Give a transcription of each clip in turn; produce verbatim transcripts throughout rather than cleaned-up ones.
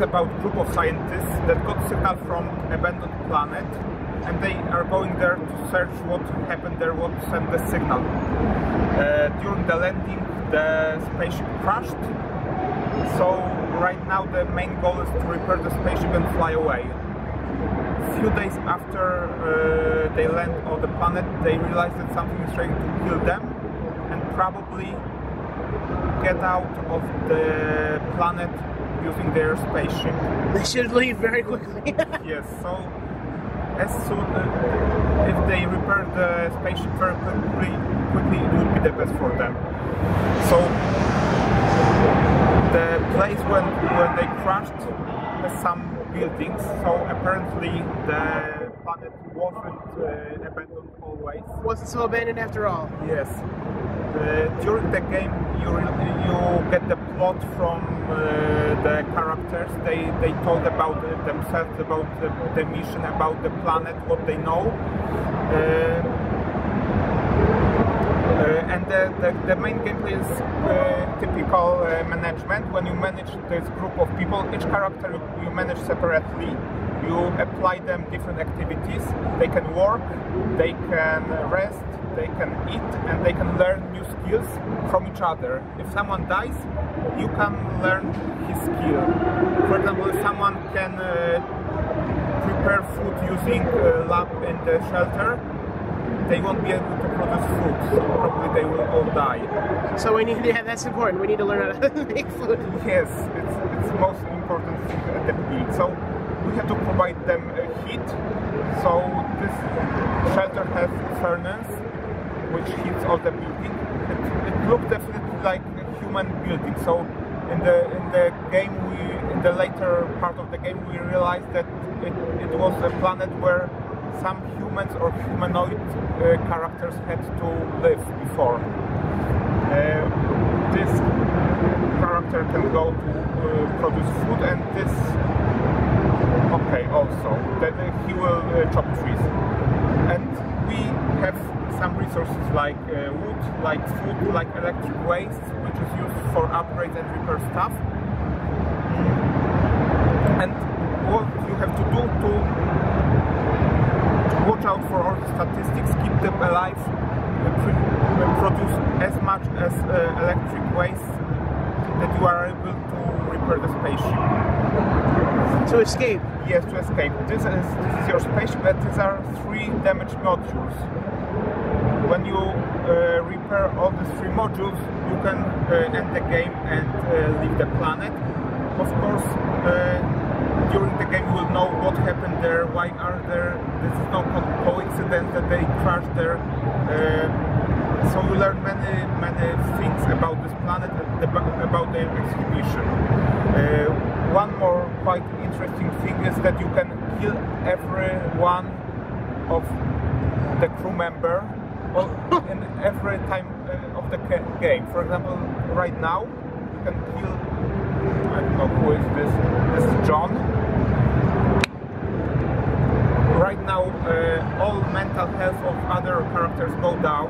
it's about a group of scientists that got signal from abandoned planet, and they are going there to search what happened there, what sent the signal. Uh, during the landing, the spaceship crashed, so right now the main goal is to repair the spaceship and fly away. A few days after uh, they land on the planet, they realize that something is trying to kill them and probably get out of the planet using their spaceship. They should leave very quickly. Yes, so as soon uh, if they repair the spaceship very quickly, quickly it would be the best for them. So the place when, when they crashed has some buildings, so apparently the planet wasn't uh, abandoned always. Wasn't so abandoned after all. Yes. Uh, during the game you, you get the plot from uh, the characters. They, they told about themselves, about the, the mission, about the planet, what they know. Uh, Uh, and the, the, the main gameplay is uh, typical uh, management. When you manage this group of people, each character you manage separately. You apply them different activities. They can work, they can rest, they can eat, and they can learn new skills from each other. If someone dies, you can learn his skill. For example, someone can uh, prepare food using a lab in the shelter. They won't be able to produce food, so probably they will all die. So we need to have, that's important, we need to learn how to make food. Yes, it's, it's the most important thing at the beginning. So we have to provide them uh, heat. So this shelter has furnace, which heats all the building. It, it looked definitely like a human building. So in the, in the game, we, in the later part of the game, we realized that it, it was a planet where some humans or humanoid uh, characters had to live before. Uh, this character can go to uh, produce food, and this, okay, also, that uh, he will uh, chop trees. And we have some resources like uh, wood, like food, like electric waste, which is used for upgrades and repair stuff. And what you have to do to watch out for all the statistics, keep them alive, produce as much as uh, electric waste that you are able to repair the spaceship. To escape? Yes, to escape. This is, this is your spaceship, but these are three damaged modules. When you uh, repair all these three modules, you can uh, end the game and uh, leave the planet. Of course, uh, during the game you will know what happened there, why are there, this is no coincidence that they crashed there. Uh, so you learn many, many things about this planet and about their exhibition. Uh, one more quite interesting thing is that you can kill every one of the crew member in every time uh, of the game. For example, right now you can kill, I don't know who is this, this is John. Right now, uh, all mental health of other characters go down.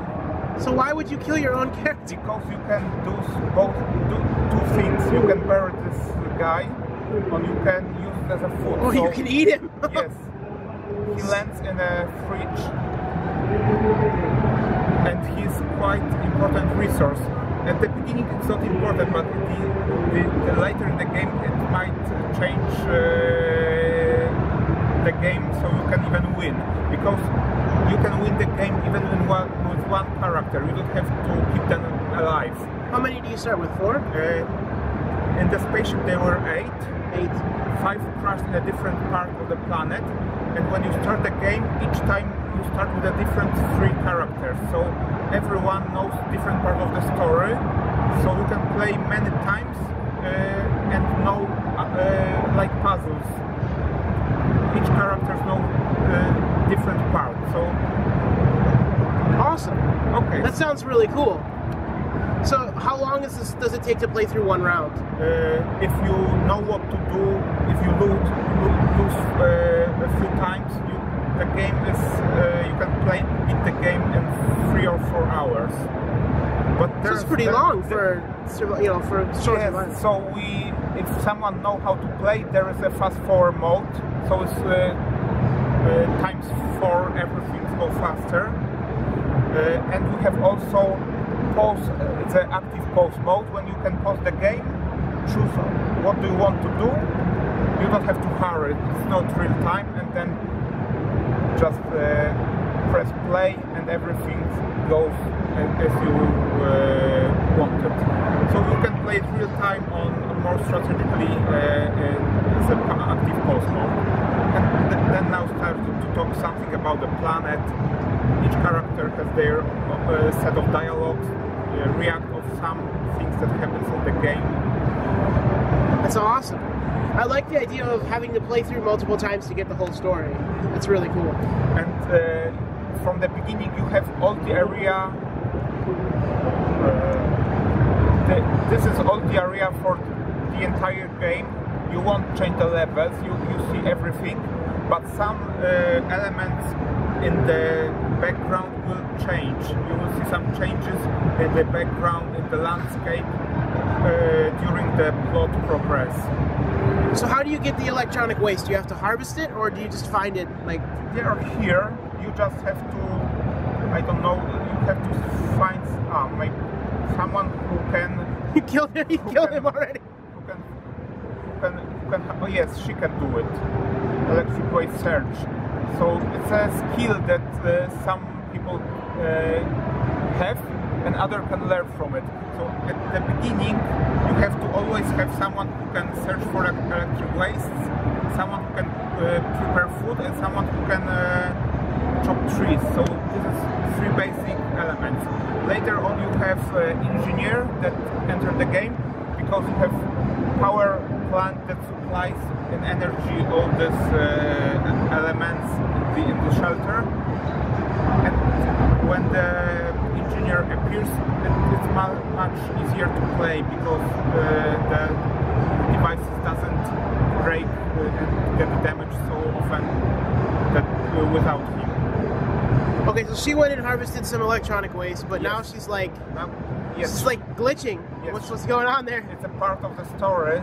So why would you kill your own character? Because you can do both, do two things. You can bury this guy, or you can use it as a food. Oh, so you can eat him! Yes. He lands in a fridge, and he's quite important resource. At the beginning it's not important, but the, the, the later in the game it might change uh, the game, so you can even win. Because you can win the game even in one, with one character, you don't have to keep them alive. How many do you start with? Four? Uh, in the spaceship there were eight. Eight. Five crashed in a different part of the planet, and when you start the game, each time you start with a different three characters. So everyone knows different part of the story, so you can play many times uh, and know uh, uh, like puzzles. Each character knows uh, different part. So awesome. Okay. That sounds really cool. So how long is this, does it take to play through one round? Uh, if you know what to do, if you lose, lose uh, a few times, you, the game is uh, you can play beat the game in three or four hours. But there's so pretty there, long for you know for yeah, so we if someone knows how to play, there is a fast forward mode, so it's uh, uh, times four, everything goes faster, uh, and we have also pause, uh, the active pause mode, when you can pause the game, choose what do you want to do. You don't have to hurry; it's not real time, and then just uh, press play, and everything goes as you uh, wanted. So you can play it real time on more strategically uh, as an active pause mode. And then now start to talk something about the planet. Each character has their uh, set of dialogues, uh, react of some things that happens in the game. That's awesome. I like the idea of having to play through multiple times to get the whole story. That's really cool. And. Uh, From the beginning, you have all the area. Uh, the, this is all the area for the entire game. You won't change the levels. You you see everything, but some uh, elements in the background will change. You will see some changes in the background, in the landscape uh, during the plot progress. So how do you get the electronic waste? Do you have to harvest it, or do you just find it? Like they are here. You just have to, I don't know, you have to find uh, maybe someone who can... You killed him, you killed him already! Who can, who can, who can, oh yes, she can do it. Electric waste search. So it's a skill that uh, some people uh, have and others can learn from it. So at the beginning, you have to always have someone who can search for electric wastes, someone who can uh, prepare food, and someone who can... Uh, chop trees. So this is three basic elements. Later on you have uh, engineer that entered the game because you have power plant that supplies and energy all these uh, elements in the, in the shelter, and when the engineer appears it, it's much easier to play because uh, the device doesn't break and get damaged so often that uh, without him. Okay, so she went and harvested some electronic waste, but yes. Now she's like, um, yes. she's like glitching. Yes. What's, what's going on there? It's a part of the story,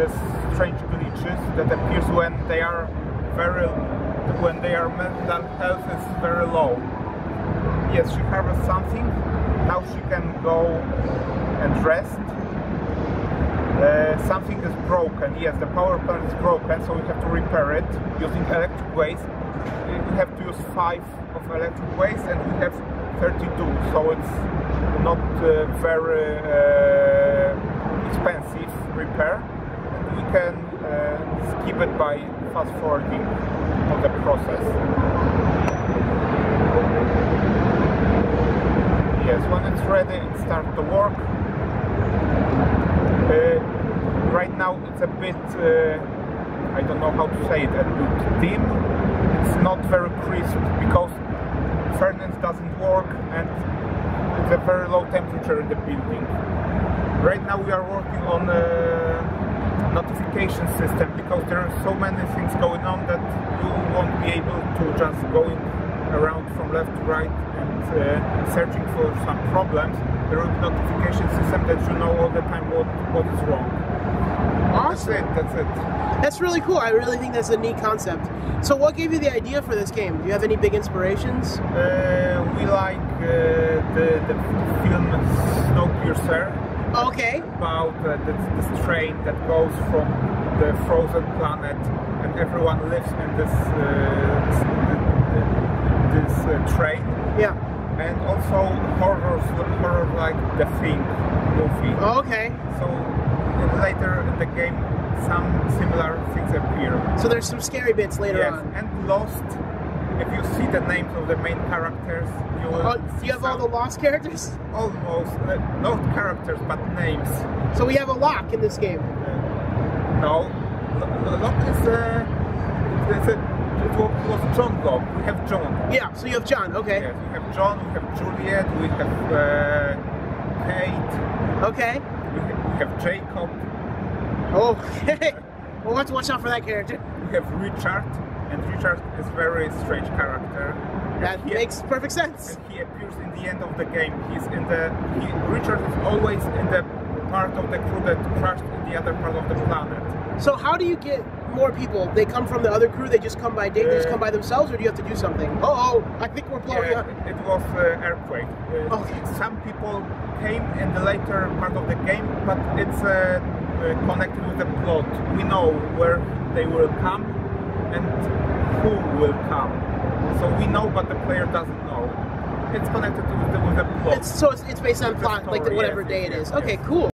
the strange glitches that appears when they are very, when their mental health is very low. Yes, she harvests something. Now she can go and rest. Uh, something is broken. Yes, the power plant is broken, so we have to repair it using electric waste. We have to use five of electric waste and we have thirty-two, so it's not uh, very uh, expensive repair. And we can uh, skip it by fast forwarding on the process. Yes, when it's ready it starts to work. Uh, right now it's a bit, uh, I don't know how to say it, a bit dim. It's not very crisp because furnace doesn't work and it's a very low temperature in the building. Right now we are working on a notification system because there are so many things going on that you won't be able to just go around from left to right and uh, searching for some problems. There is a notification system that you know all the time what, what is wrong. Awesome. That's it, that's it. That's really cool. I really think that's a neat concept. So what gave you the idea for this game? Do you have any big inspirations? Uh, we like uh, the, the film Snowpiercer. Okay. About uh, this, this train that goes from the frozen planet and everyone lives in this, uh, this, uh, train. Yeah. And also horror, horror like The Thing movie. Okay. So later in the game some similar things appear. So there's some scary bits later yes. on. And Lost, if you see the names of the main characters, you will oh, do you have all the Lost characters? Almost. Uh, not characters, but names. So we have a Lock in this game? Uh, no. Lock is a... It's a it was John Locke. We have John. Yeah, so you have John, okay. Yes, we have John, we have Juliet, we have uh, Kate. Okay. We have, we have Jacob. Okay, well, let's watch out for that character. We have Richard, and Richard is a very strange character. That he makes appears, perfect sense. He appears in the end of the game. He's in the he, Richard is always in the part of the crew that crashed in the other part of the planet. So how do you get more people? They come from the other crew. They just come by day. Uh, they just come by themselves, or do you have to do something? Uh oh, I think we're blowing yeah, up. It was uh, earthquake. Uh, okay. Some people came in the later part of the game, but it's uh, uh, connected with the plot. We know where they will come and who will come. So we know, but the player doesn't know. It's connected to the, with the plot. It's, so it's, it's based on plot, like the, whatever yes, day it yes, is. Okay, yes. Cool.